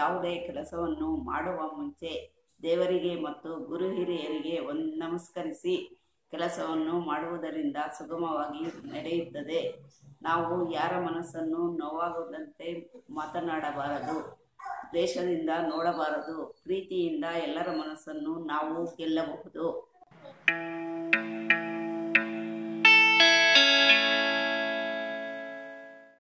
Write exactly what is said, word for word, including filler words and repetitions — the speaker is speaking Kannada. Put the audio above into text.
ಯಾವುದೇ ಕೆಲಸವನ್ನು ಮಾಡುವ ಮುಂಚೆ ದೇವರಿಗೆ ಮತ್ತು ಗುರು ಹಿರಿಯರಿಗೆ ಒಂದು ನಮಸ್ಕರಿಸಿ ಕೆಲಸವನ್ನು ಮಾಡುವುದರಿಂದ ಸುಗಮವಾಗಿ ನಡೆಯುತ್ತದೆ. ನಾವು ಯಾರ ಮನಸ್ಸನ್ನು ನೋವಾಗದಂತೆ ಮಾತನಾಡಬಾರದು, ದ್ವೇಷದಿಂದ ನೋಡಬಾರದು, ಪ್ರೀತಿಯಿಂದ ಎಲ್ಲರ ಮನಸ್ಸನ್ನು ನಾವು ಗೆಲ್ಲಬಹುದು.